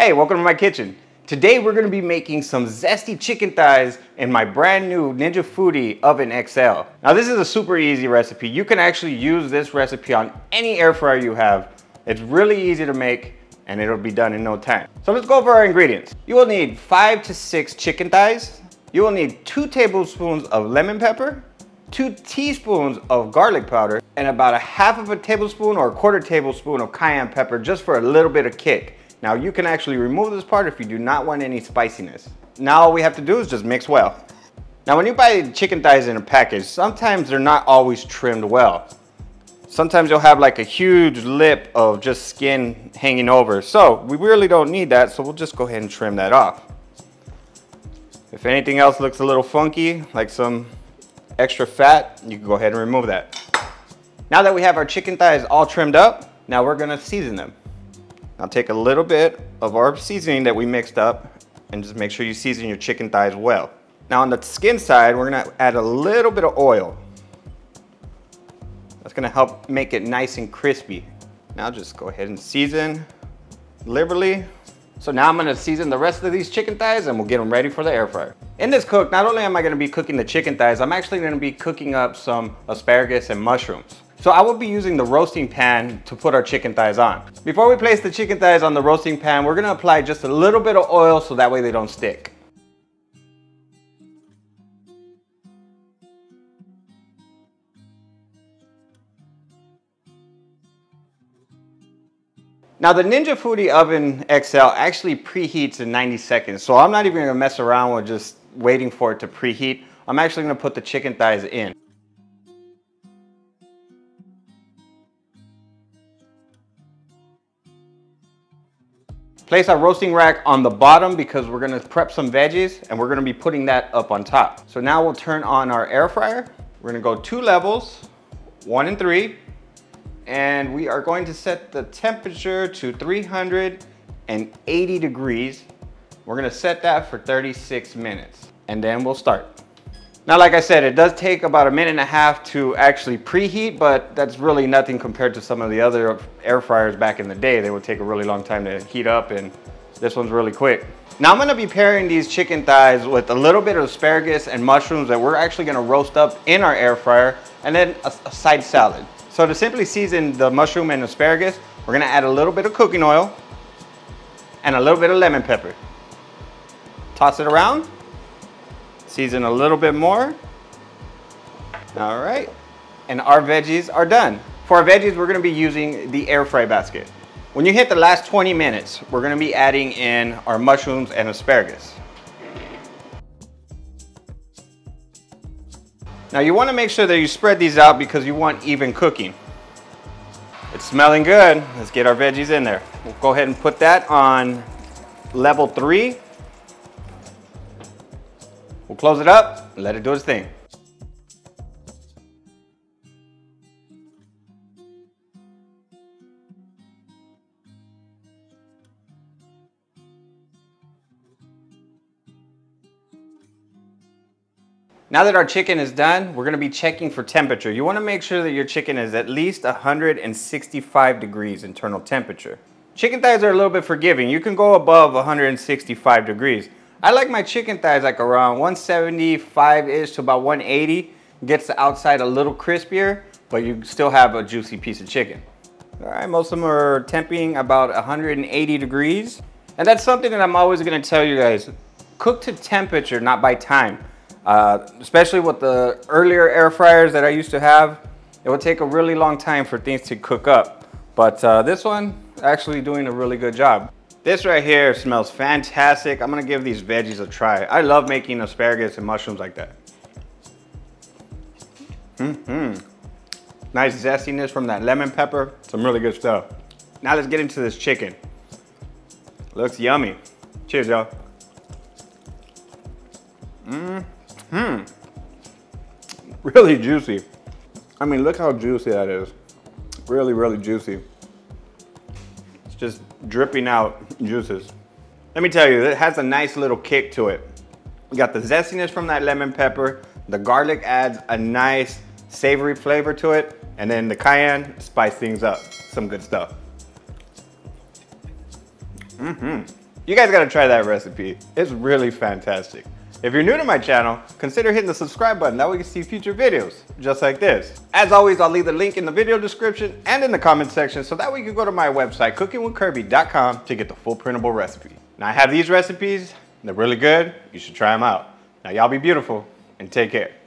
Hey, welcome to my kitchen. Today we're going to be making some zesty chicken thighs in my brand new Ninja Foodi Oven XL. Now this is a super easy recipe. You can actually use this recipe on any air fryer you have. It's really easy to make and it'll be done in no time. So let's go over our ingredients. You will need 5 to 6 chicken thighs. You will need 2 tablespoons of lemon pepper, 2 teaspoons of garlic powder, and about 1/2 of a tablespoon or 1/4 tablespoon of cayenne pepper just for a little bit of kick. Now you can actually remove this part if you do not want any spiciness. Now all we have to do is just mix well. Now when you buy chicken thighs in a package, sometimes they're not always trimmed well. Sometimes you'll have like a huge lip of just skin hanging over. So we really don't need that, so we'll just go ahead and trim that off. If anything else looks a little funky, like some extra fat, you can go ahead and remove that. Now that we have our chicken thighs all trimmed up, now we're gonna season them. Now take a little bit of our seasoning that we mixed up and just make sure you season your chicken thighs well. Now on the skin side, we're gonna add a little bit of oil. That's gonna help make it nice and crispy. Now just go ahead and season liberally. So now I'm gonna season the rest of these chicken thighs and we'll get them ready for the air fryer. In this cook, not only am I gonna be cooking the chicken thighs, I'm actually gonna be cooking up some asparagus and mushrooms. So I will be using the roasting pan to put our chicken thighs on. Before we place the chicken thighs on the roasting pan, we're gonna apply just a little bit of oil so that way they don't stick. Now the Ninja Foodi Oven XL actually preheats in 90 seconds, so I'm not even gonna mess around with just waiting for it to preheat. I'm actually gonna put the chicken thighs in. Place our roasting rack on the bottom because we're gonna prep some veggies and we're gonna be putting that up on top. So now we'll turn on our air fryer. We're gonna go 2 levels, 1 and 3, and we are going to set the temperature to 380 degrees. We're gonna set that for 36 minutes and then we'll start. Now, like I said, it does take about 1.5 minutes to actually preheat, but that's really nothing compared to some of the other air fryers back in the day. They would take a really long time to heat up, and this one's really quick. Now I'm gonna be pairing these chicken thighs with a little bit of asparagus and mushrooms that we're actually gonna roast up in our air fryer, and then a side salad. So to simply season the mushroom and asparagus, we're gonna add a little bit of cooking oil and a little bit of lemon pepper. Toss it around. Season a little bit more. All right, and our veggies are done. For our veggies, we're gonna be using the air fry basket. When you hit the last 20 minutes, we're gonna be adding in our mushrooms and asparagus. Now you wanna make sure that you spread these out because you want even cooking. It's smelling good. Let's get our veggies in there. We'll go ahead and put that on level 3. We'll close it up and let it do its thing. Now that our chicken is done, we're gonna be checking for temperature. You wanna make sure that your chicken is at least 165 degrees internal temperature. Chicken thighs are a little bit forgiving. You can go above 165 degrees. I like my chicken thighs like around 175-ish to about 180. Gets the outside a little crispier, but you still have a juicy piece of chicken. All right, most of them are temping about 180 degrees. And that's something that I'm always gonna tell you guys. Cook to temperature, not by time. Especially with the earlier air fryers that I used to have, it would take a really long time for things to cook up. But this one, actually doing a really good job. This right here smells fantastic. I'm gonna give these veggies a try. I love making asparagus and mushrooms like that. Nice zestiness from that lemon pepper. Some really good stuff. Now let's get into this chicken. Looks yummy. Cheers, y'all. Really juicy. I mean, look how juicy that is. Really, really juicy. Just dripping out juices. Let me tell you, it has a nice little kick to it. You got the zestiness from that lemon pepper, the garlic adds a nice savory flavor to it, and then the cayenne spice things up. Some good stuff. You guys gotta try that recipe. It's really fantastic. If you're new to my channel, consider hitting the subscribe button. That way you can see future videos just like this. As always, I'll leave the link in the video description and in the comment section so that way you can go to my website, cookingwithkirby.com, to get the full printable recipe. Now I have these recipes, they're really good. You should try them out. Now y'all be beautiful and take care.